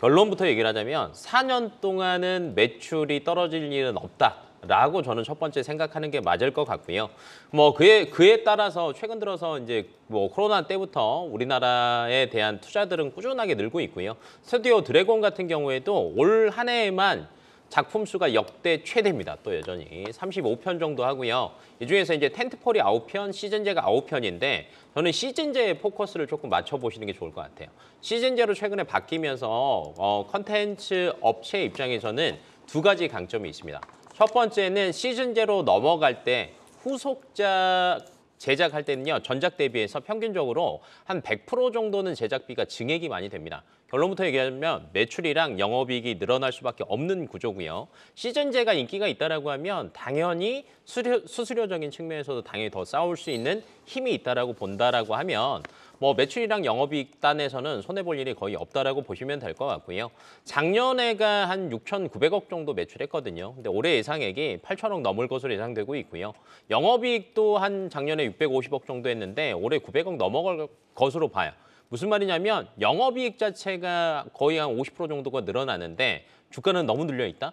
결론부터 얘기를 하자면 4년 동안은 매출이 떨어질 일은 없다라고 저는 첫 번째 생각하는 게 맞을 것 같고요. 뭐 그에 따라서 최근 들어서 이제 뭐 코로나 때부터 우리나라에 대한 투자들은 꾸준하게 늘고 있고요. 스튜디오 드래곤 같은 경우에도 올 한 해에만 작품 수가 역대 최대입니다. 또 여전히 35편 정도 하고요. 이 중에서 이제 텐트폴이 9편, 시즌제가 9편인데 저는 시즌제에 포커스를 조금 맞춰보시는 게 좋을 것 같아요. 시즌제로 최근에 바뀌면서 컨텐츠 업체 입장에서는 두 가지 강점이 있습니다. 첫 번째는 시즌제로 넘어갈 때 후속작 제작할 때는요, 전작 대비해서 평균적으로 한 100% 정도는 제작비가 증액이 많이 됩니다. 결론부터 얘기하면 매출이랑 영업이익이 늘어날 수밖에 없는 구조고요. 시즌제가 인기가 있다라고 하면 당연히 수수료적인 측면에서도 당연히 더 싸울 수 있는 힘이 있다라고 본다라고 하면 뭐 매출이랑 영업이익 단에서는 손해볼 일이 거의 없다라고 보시면 될 것 같고요. 작년에가 한 6,900억 정도 매출했거든요. 근데 올해 예상액이 8,000억 넘을 것으로 예상되고 있고요. 영업이익도 한 작년에 650억 정도 했는데 올해 900억 넘어갈 것으로 봐요. 무슨 말이냐면 영업이익 자체가 거의 한 50% 정도가 늘어나는데 주가는 너무 늘려있다?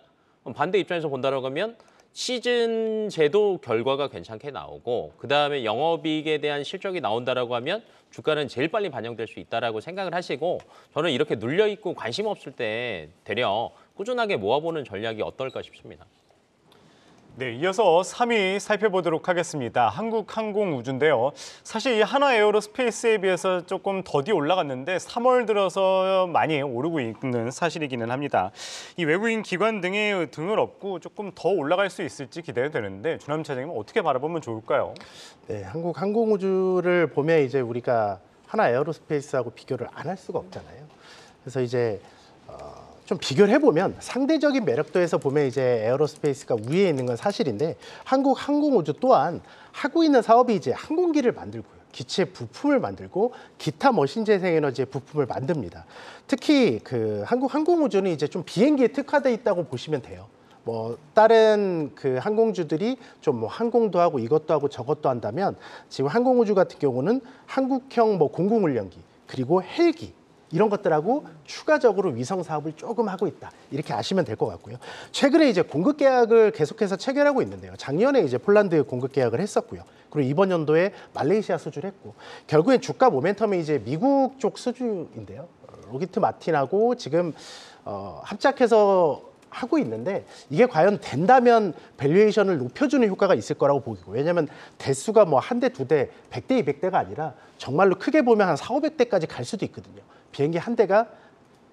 반대 입장에서 본다라고 하면 시즌제도 결과가 괜찮게 나오고 그다음에 영업이익에 대한 실적이 나온다라고 하면 주가는 제일 빨리 반영될 수 있다라고 생각을 하시고 저는 이렇게 눌려있고 관심 없을 때 되려 꾸준하게 모아보는 전략이 어떨까 싶습니다. 네, 이어서 3위 살펴보도록 하겠습니다. 한국항공우주인데요. 사실 이 하나에어로스페이스에 비해서 조금 더디 올라갔는데 3월 들어서 많이 오르고 있는 사실이기는 합니다. 이 외국인 기관 등의 등을 업고 조금 더 올라갈 수 있을지 기대되는데 조남준 차장님은 어떻게 바라보면 좋을까요? 네, 한국항공우주를 보면 이제 우리가 하나에어로스페이스하고 비교를 안 할 수가 없잖아요. 그래서 이제 좀 비교를 해보면 상대적인 매력도에서 보면 이제 에어로스페이스가 위에 있는 건 사실인데 한국항공우주 또한 하고 있는 사업이 이제 항공기를 만들고요. 기체 부품을 만들고 기타 뭐 신재생에너지의 부품을 만듭니다. 특히 그 한국항공우주는 이제 좀 비행기에 특화돼 있다고 보시면 돼요. 뭐 다른 그 항공주들이 좀 뭐 항공도 하고 이것도 하고 저것도 한다면 지금 항공우주 같은 경우는 한국형 뭐 공공훈련기 그리고 헬기 이런 것들하고 추가적으로 위성 사업을 조금 하고 있다. 이렇게 아시면 될 것 같고요. 최근에 이제 공급 계약을 계속해서 체결하고 있는데요. 작년에 이제 폴란드 공급 계약을 했었고요. 그리고 이번 연도에 말레이시아 수주를 했고 결국엔 주가 모멘텀이 이제 미국 쪽 수주인데요. 로히트 마틴하고 지금 합작해서 하고 있는데 이게 과연 된다면 밸류에이션을 높여주는 효과가 있을 거라고 보이고 왜냐하면 대수가 뭐 한 대, 두 대, 100대, 200대가 아니라 정말로 크게 보면 한 4,500대까지 갈 수도 있거든요. 비행기 한 대가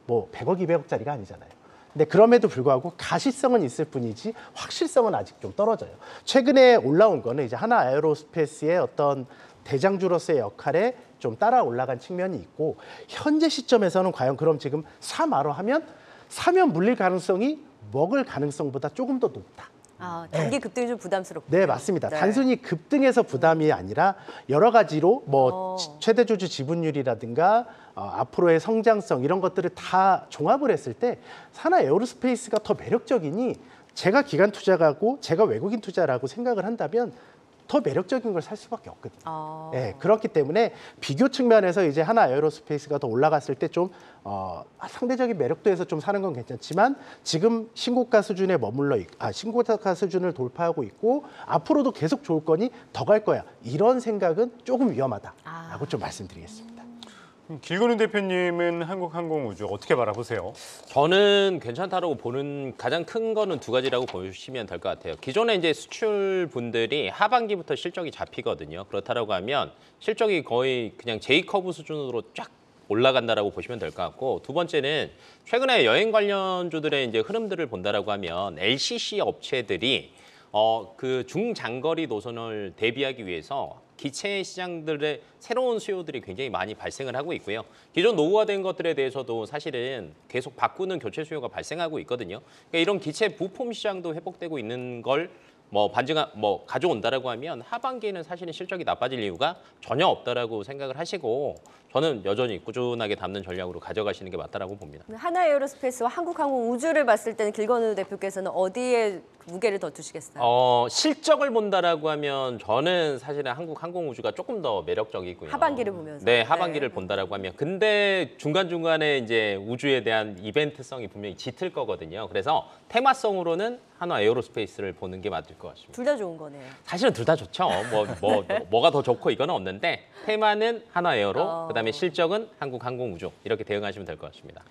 뭐 100억, 200억짜리가 아니잖아요. 근데 그럼에도 불구하고 가시성은 있을 뿐이지 확실성은 아직 좀 떨어져요. 최근에 올라온 거는 이제 하나 에어로스페이스의 어떤 대장주로서의 역할에 좀 따라 올라간 측면이 있고 현재 시점에서는 과연 그럼 지금 3R로 하면 사면 물릴 가능성이 먹을 가능성보다 조금 더 높다. 아, 단기 급등이 좀 부담스럽고. 네, 맞습니다. 네. 단순히 급등해서 부담이 아니라 여러 가지로 뭐 최대 주주 지분율이라든가 앞으로의 성장성 이런 것들을 다 종합을 했을 때 하나 에어로스페이스가 더 매력적이니 제가 기관 투자가고 제가 외국인 투자라고 생각을 한다면 더 매력적인 걸 살 수밖에 없거든요. 네, 그렇기 때문에 비교 측면에서 이제 하나 에어로스페이스가 더 올라갔을 때 좀 상대적인 매력도에서 좀 사는 건 괜찮지만 지금 신고가 수준에 신고가 수준을 돌파하고 있고 앞으로도 계속 좋을 거니 더 갈 거야. 이런 생각은 조금 위험하다라고 좀 말씀드리겠습니다. 길건우 대표님은 한국항공우주 어떻게 바라보세요? 저는 괜찮다라고 보는 가장 큰 거는 두 가지라고 보시면 될 것 같아요. 기존에 이제 수출분들이 하반기부터 실적이 잡히거든요. 그렇다라고 하면 실적이 거의 그냥 J커브 수준으로 쫙 올라간다라고 보시면 될 것 같고 두 번째는 최근에 여행 관련주들의 이제 흐름들을 본다라고 하면 LCC 업체들이 그 중장거리 노선을 대비하기 위해서 기체 시장들의 새로운 수요들이 굉장히 많이 발생을 하고 있고요. 기존 노후화된 것들에 대해서도 사실은 계속 바꾸는 교체 수요가 발생하고 있거든요. 그러니까 이런 기체 부품 시장도 회복되고 있는 걸 가져온다라고 하면 하반기에는 사실은 실적이 나빠질 이유가 전혀 없다라고 생각을 하시고 저는 여전히 꾸준하게 담는 전략으로 가져가시는 게 맞다라고 봅니다. 하나에어로스페이스와 한국항공우주를 봤을 때는 길건우 대표께서는 어디에 무게를 더 두시겠어요? 실적을 본다라고 하면 저는 사실은 한국항공우주가 조금 더 매력적이고요. 하반기를 보면서. 네, 하반기를 본다라고 하면. 근데 중간중간에 이제 우주에 대한 이벤트성이 분명히 짙을 거거든요. 그래서 테마성으로는 하나에어로스페이스를 보는 게 맞을 것 같습니다. 둘 다 좋은 거네요. 사실은 둘 다 좋죠. 뭐가 더 좋고 이건 없는데 테마는 하나에어로, 그다음에 실적은 한국항공우주 이렇게 대응하시면 될 것 같습니다.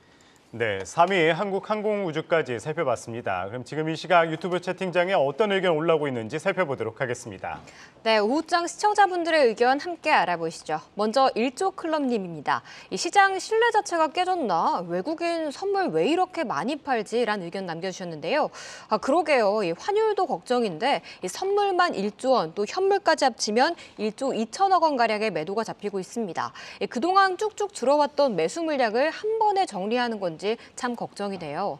네, 3위 한국항공우주까지 살펴봤습니다. 그럼 지금 이 시각 유튜브 채팅창에 어떤 의견 올라오고 있는지 살펴보도록 하겠습니다. 네, 오후장 시청자분들의 의견 함께 알아보시죠. 먼저 일조클럽님입니다. 이 시장 신뢰 자체가 깨졌나? 외국인 선물 왜 이렇게 많이 팔지? 라는 의견 남겨주셨는데요. 아, 그러게요. 이 환율도 걱정인데 이 선물만 1조 원, 또 현물까지 합치면 1조 2천억 원가량의 매도가 잡히고 있습니다. 이 그동안 쭉쭉 들어왔던 매수 물량을 한 번에 정리하는 건데 참 걱정이 돼요.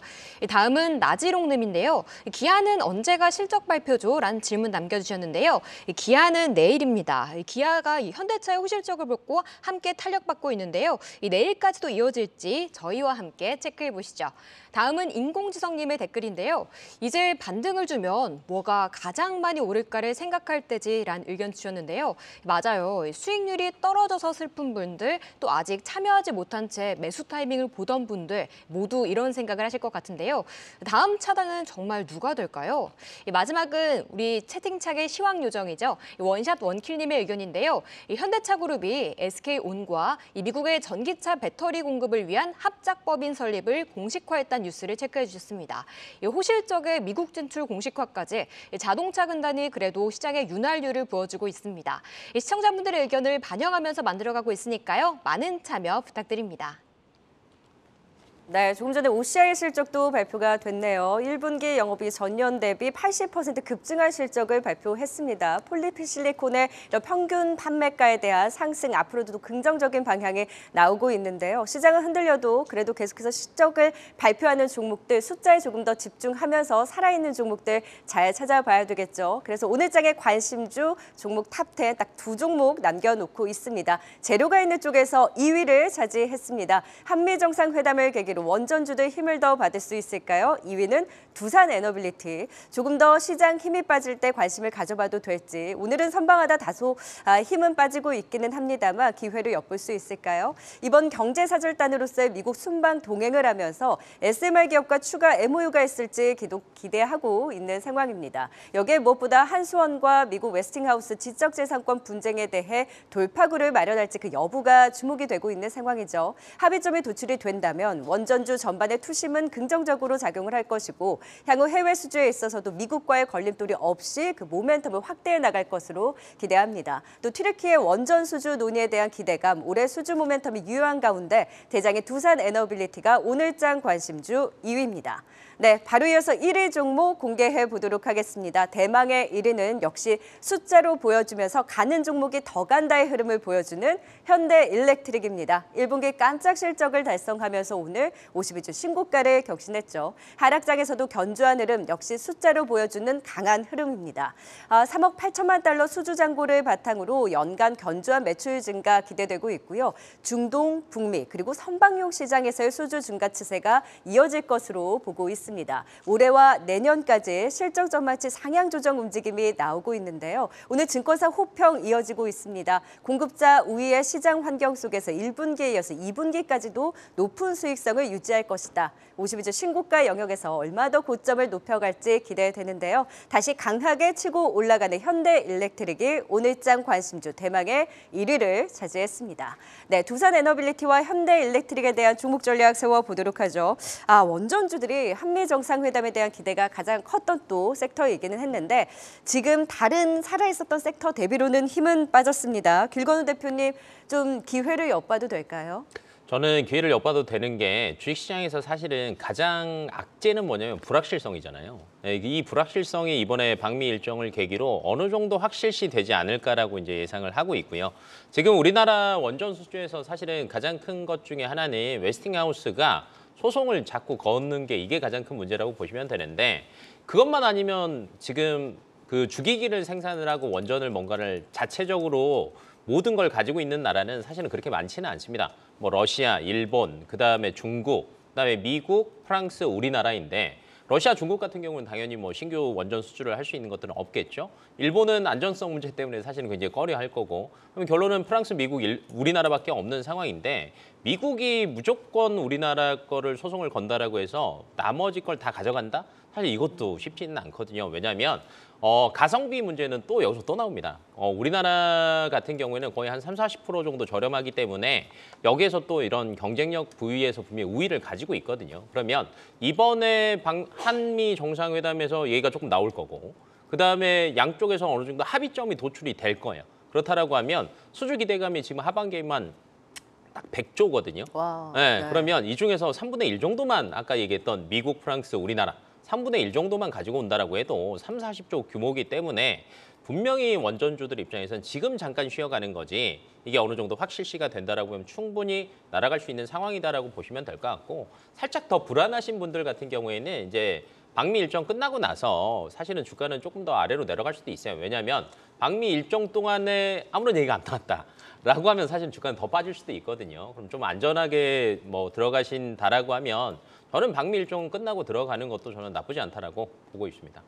다음은 나지롱님인데요. 기아는 언제가 실적 발표죠? 라는 질문 남겨주셨는데요. 기아는 내일입니다. 기아가 현대차의 호실적을 벗고 함께 탄력받고 있는데요. 내일까지도 이어질지 저희와 함께 체크해보시죠. 다음은 인공지성님의 댓글인데요. 이제 반등을 주면 뭐가 가장 많이 오를까를 생각할 때지라는 의견 주셨는데요. 맞아요. 수익률이 떨어져서 슬픈 분들, 또 아직 참여하지 못한 채 매수 타이밍을 보던 분들 모두 이런 생각을 하실 것 같은데요. 다음 차단은 정말 누가 될까요? 마지막은 우리 채팅창의 시황 요정이죠. 원샷 원킬님의 의견인데요. 현대차그룹이 SK온과 미국의 전기차 배터리 공급을 위한 합작법인 설립을 공식화했다는 뉴스를 체크해 주셨습니다. 호실적의 미국 진출 공식화까지 자동차 근단이 그래도 시장에 윤활유를 부어주고 있습니다. 시청자분들의 의견을 반영하면서 만들어가고 있으니까요. 많은 참여 부탁드립니다. 네, 조금 전에 OCI 실적도 발표가 됐네요. 1분기 영업이익 전년 대비 80% 급증한 실적을 발표했습니다. 폴리피실리콘의 평균 판매가에 대한 상승 앞으로도 긍정적인 방향이 나오고 있는데요. 시장은 흔들려도 그래도 계속해서 실적을 발표하는 종목들, 숫자에 조금 더 집중하면서 살아있는 종목들 잘 찾아봐야 되겠죠. 그래서 오늘장의 관심주 종목 탑10 딱 두 종목 남겨놓고 있습니다. 재료가 있는 쪽에서 2위를 차지했습니다. 한미정상회담을 계기로 원전주들 힘을 더 받을 수 있을까요? 2위는 두산 에너빌리티. 조금 더 시장 힘이 빠질 때 관심을 가져봐도 될지. 오늘은 선방하다 다소 힘은 빠지고 있기는 합니다만 기회를 엿볼 수 있을까요? 이번 경제사절단으로서의 미국 순방 동행을 하면서 SMR 기업과 추가 MOU가 있을지 기대하고 있는 상황입니다. 여기에 무엇보다 한수원과 미국 웨스팅하우스 지적재산권 분쟁에 대해 돌파구를 마련할지 그 여부가 주목이 되고 있는 상황이죠. 합의점이 도출이 된다면 원전주 전반의 투심은 긍정적으로 작용을 할 것이고 향후 해외 수주에 있어서도 미국과의 걸림돌이 없이 그 모멘텀을 확대해 나갈 것으로 기대합니다. 또 튀르키의 원전 수주 논의에 대한 기대감, 올해 수주 모멘텀이 유효한 가운데 대장의 두산 에너빌리티가 오늘장 관심주 2위입니다. 네, 바로 이어서 1위 종목 공개해 보도록 하겠습니다. 대망의 1위는 역시 숫자로 보여주면서 가는 종목이 더 간다의 흐름을 보여주는 현대일렉트릭입니다. 1분기 깜짝 실적을 달성하면서 오늘 52주 신고가를 격신했죠. 하락장에서도 견조한 흐름 역시 숫자로 보여주는 강한 흐름입니다. 3억 8천만 달러 수주 잔고를 바탕으로 연간 견조한 매출 증가 기대되고 있고요. 중동, 북미 그리고 선방용 시장에서의 수주 증가 추세가 이어질 것으로 보고 있습니다. 올해와 내년까지 실적 전망치 상향 조정 움직임이 나오고 있는데요. 오늘 증권사 호평 이어지고 있습니다. 공급자 우위의 시장 환경 속에서 1분기에 이어서 2분기까지도 높은 수익성을 유지할 것이다. 52주 신고가 영역에서 얼마 더 고점을 높여갈지 기대되는데요. 다시 강하게 치고 올라가는 현대일렉트릭이 오늘장 관심주 대망의 1위를 차지했습니다. 네, 두산에너빌리티와 현대일렉트릭에 대한 종목 전략 세워보도록 하죠. 원전주들이 한미정상회담에 대한 기대가 가장 컸던 또 섹터이기는 했는데 지금 다른 살아있었던 섹터 대비로는 힘은 빠졌습니다. 길건우 대표님, 좀 기회를 엿봐도 될까요? 저는 기회를 엿봐도 되는 게 주식시장에서 사실은 가장 악재는 뭐냐면 불확실성이잖아요. 이 불확실성이 이번에 방미 일정을 계기로 어느 정도 확실시 되지 않을까라고 이제 예상을 하고 있고요. 지금 우리나라 원전 수주에서 사실은 가장 큰 것 중에 하나는 웨스팅하우스가 소송을 자꾸 거는 게 이게 가장 큰 문제라고 보시면 되는데 그것만 아니면 지금 그 주기기를 생산을 하고 원전을 뭔가를 자체적으로 모든 걸 가지고 있는 나라는 사실은 그렇게 많지는 않습니다. 뭐 러시아, 일본, 그다음에 중국, 그다음에 미국, 프랑스, 우리나라인데 러시아, 중국 같은 경우는 당연히 뭐 신규 원전 수출을 할 수 있는 것들은 없겠죠. 일본은 안전성 문제 때문에 사실은 굉장히 꺼려할 거고. 그럼 결론은 프랑스, 미국, 우리나라밖에 없는 상황인데 미국이 무조건 우리나라 거를 소송을 건다라고 해서 나머지 걸 다 가져간다? 사실 이것도 쉽지는 않거든요. 왜냐하면 가성비 문제는 또 여기서 또 나옵니다. 우리나라 같은 경우에는 거의 한 30~40% 정도 저렴하기 때문에 여기에서 또 이런 경쟁력 부위에서 분명히 우위를 가지고 있거든요. 그러면 이번에 한미 정상회담에서 얘기가 조금 나올 거고 그다음에 양쪽에서 어느 정도 합의점이 도출이 될 거예요. 그렇다라고 하면 수주 기대감이 지금 하반기에만 딱 100조거든요. 와우, 네. 그러면 이 중에서 3분의 1 정도만 아까 얘기했던 미국, 프랑스, 우리나라 3분의 1 정도만 가지고 온다라고 해도 30~40조 규모이기 때문에 분명히 원전주들 입장에서는 지금 잠깐 쉬어가는 거지 이게 어느 정도 확실시가 된다라고 하면 충분히 날아갈 수 있는 상황이다라고 보시면 될 것 같고 살짝 더 불안하신 분들 같은 경우에는 이제 방미 일정 끝나고 나서 사실은 주가는 조금 더 아래로 내려갈 수도 있어요. 왜냐하면 방미 일정 동안에 아무런 얘기가 안 나왔다라고 하면 사실 주가는 더 빠질 수도 있거든요. 그럼 좀 안전하게 뭐 들어가신다라고 하면 저는 방미 일정 끝나고 들어가는 것도 저는 나쁘지 않다라고 보고 있습니다.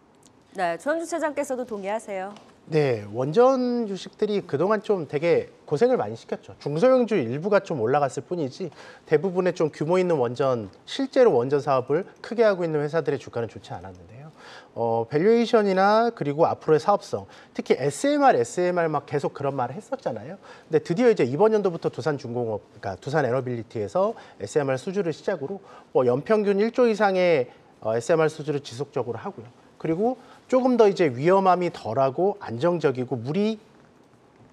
네, 조남준 차장께서도 동의하세요. 네, 원전 주식들이 그동안 좀 되게 고생을 많이 시켰죠. 중소형주 일부가 좀 올라갔을 뿐이지 대부분의 좀 규모 있는 원전, 실제로 원전 사업을 크게 하고 있는 회사들의 주가는 좋지 않았는데요. 밸류에이션이나 그리고 앞으로의 사업성, 특히 SMR 막 계속 그런 말을 했었잖아요. 근데 드디어 이제 이번 연도부터 두산중공업, 그러니까 두산 에너빌리티에서 SMR 수주를 시작으로 연평균 1조 이상의 SMR 수주를 지속적으로 하고요. 그리고 조금 더 이제 위험함이 덜하고 안정적이고 물이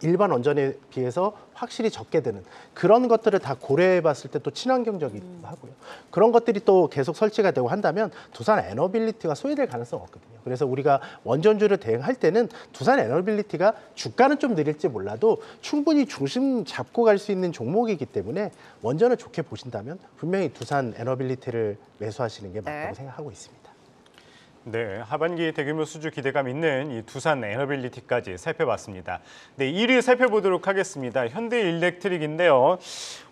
일반 원전에 비해서 확실히 적게 드는 그런 것들을 다 고려해 봤을 때 또 친환경적이기도 하고요. 그런 것들이 또 계속 설치가 되고 한다면 두산 에너빌리티가 소외될 가능성은 없거든요. 그래서 우리가 원전주를 대응할 때는 두산 에너빌리티가 주가는 좀 느릴지 몰라도 충분히 중심 잡고 갈 수 있는 종목이기 때문에 원전을 좋게 보신다면 분명히 두산 에너빌리티를 매수하시는 게 맞다고 생각하고 있습니다. 네, 하반기 대규모 수주 기대감 있는 이 두산 에너빌리티까지 살펴봤습니다. 네, 1위 살펴보도록 하겠습니다. 현대일렉트릭인데요.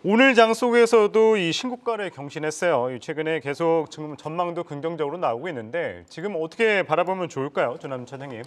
오늘 장 속에서도 이 신고가를 경신했어요. 최근에 계속 지금 전망도 긍정적으로 나오고 있는데 지금 어떻게 바라보면 좋을까요, 조남준 차장님?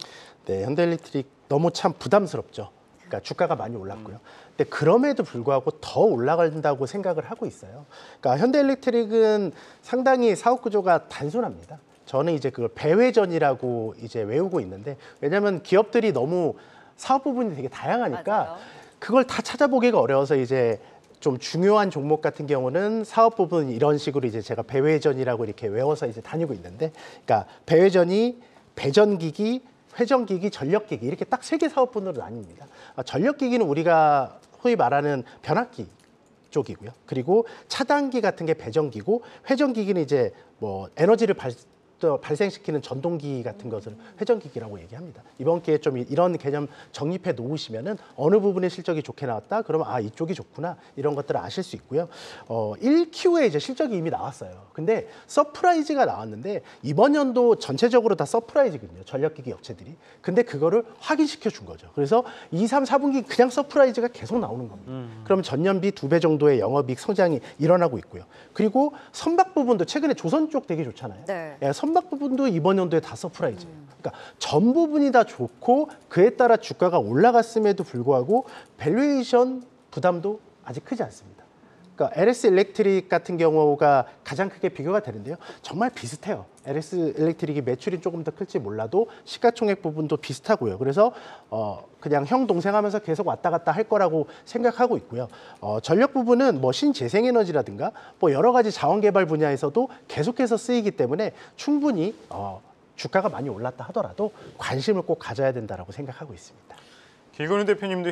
네, 현대일렉트릭 너무 참 부담스럽죠. 그러니까 주가가 많이 올랐고요. 근데 그럼에도 불구하고 더 올라간다고 생각을 하고 있어요. 그러니까 현대일렉트릭은 상당히 사업 구조가 단순합니다. 저는 이제 그걸 배회전이라고 이제 외우고 있는데 왜냐하면 기업들이 너무 사업 부분이 되게 다양하니까 맞아요. 그걸 다 찾아보기가 어려워서 이제 좀 중요한 종목 같은 경우는 사업 부분 이런 식으로 이제 제가 배회전이라고 이렇게 외워서 이제 다니고 있는데 그러니까 배회전이 배전기기, 회전기기, 전력기기 이렇게 딱 세 개 사업분으로 나뉩니다. 전력기기는 우리가 소위 말하는 변압기 쪽이고요. 그리고 차단기 같은 게 배전기고 회전기기는 이제 뭐 에너지를 발생시키는 전동기 같은 것을 회전기기라고 얘기합니다. 이번 기회에 좀 이런 개념 정립해 놓으시면은 어느 부분에 실적이 좋게 나왔다? 그러면 아, 이쪽이 좋구나. 이런 것들을 아실 수 있고요. 1Q에 이제 실적이 이미 나왔어요. 근데 서프라이즈가 나왔는데 이번 연도 전체적으로 다 서프라이즈거든요. 전력기기 업체들이. 근데 그거를 확인시켜 준 거죠. 그래서 2, 3, 4분기 그냥 서프라이즈가 계속 나오는 겁니다. 그럼 전년비 2배 정도의 영업이익 성장이 일어나고 있고요. 그리고 선박 부분도 최근에 조선 쪽 되게 좋잖아요. 네. 선박 부분도 이번 연도에 다 서프라이즈예요. 그러니까 전 부분이 다 좋고 그에 따라 주가가 올라갔음에도 불구하고 밸류에이션 부담도 아직 크지 않습니다. 그러니까 LS 일렉트릭 같은 경우가 가장 크게 비교가 되는데요. 정말 비슷해요. LS 일렉트릭이 매출이 조금 더 클지 몰라도 시가총액 부분도 비슷하고요. 그래서 그냥 형 동생 하면서 계속 왔다 갔다 할 거라고 생각하고 있고요. 전력 부분은 뭐 신재생에너지라든가 뭐 여러 가지 자원개발 분야에서도 계속해서 쓰이기 때문에 충분히 주가가 많이 올랐다 하더라도 관심을 꼭 가져야 된다라고 생각하고 있습니다. 길건우 대표님도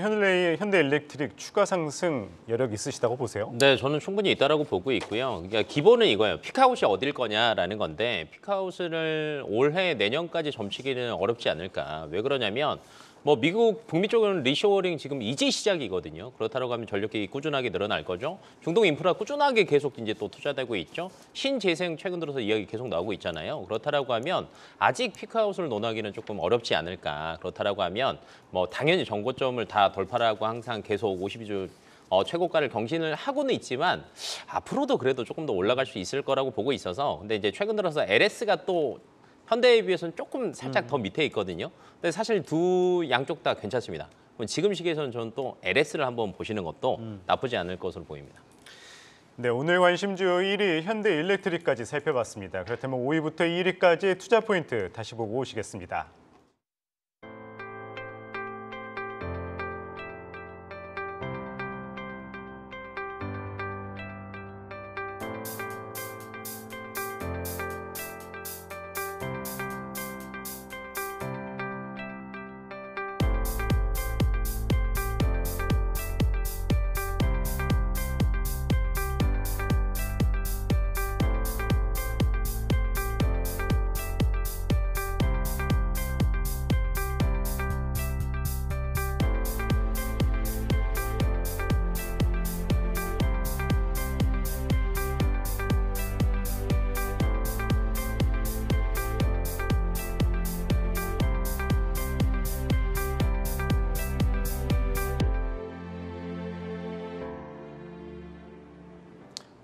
현대일렉트릭 추가 상승 여력 있으시다고 보세요? 네, 저는 충분히 있다라고 보고 있고요. 그러니까 기본은 이거예요. 픽아웃이 어딜 거냐라는 건데 픽아웃을 올해 내년까지 점치기는 어렵지 않을까. 왜 그러냐면 뭐 미국, 북미 쪽은 리쇼어링 지금 이제 시작이거든요. 그렇다고 하면 전력기기 꾸준하게 늘어날 거죠. 중동 인프라 꾸준하게 계속 이제 또 투자되고 있죠. 신재생 최근 들어서 이야기 계속 나오고 있잖아요. 그렇다고 하면 아직 피크아웃을 논하기는 조금 어렵지 않을까. 그렇다고 하면 뭐 당연히 정고점을 다 돌파하고 항상 계속 52주 최고가를 경신을 하고는 있지만 앞으로도 그래도 조금 더 올라갈 수 있을 거라고 보고 있어서, 근데 이제 최근 들어서 LS가 또 현대에 비해서는 조금 살짝 더 밑에 있거든요. 근데 사실 두 양쪽 다 괜찮습니다. 지금 시기에서는 저는 또 LS를 한번 보시는 것도 나쁘지 않을 것으로 보입니다. 네, 오늘 관심주요 1위 현대 일렉트릭까지 살펴봤습니다. 그렇다면 5위부터 1위까지 투자 포인트 다시 보고 오시겠습니다.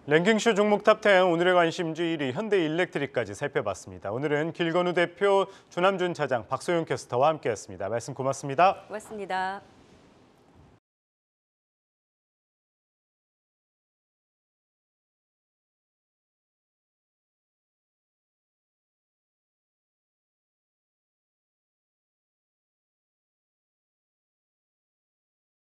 랭킹쇼 종목 탑10 오늘의 관심주 1위 현대일렉트릭까지 살펴봤습니다. 오늘은 길건우 대표, 조남준 차장, 박소영 캐스터와 함께했습니다. 말씀 고맙습니다. 고맙습니다.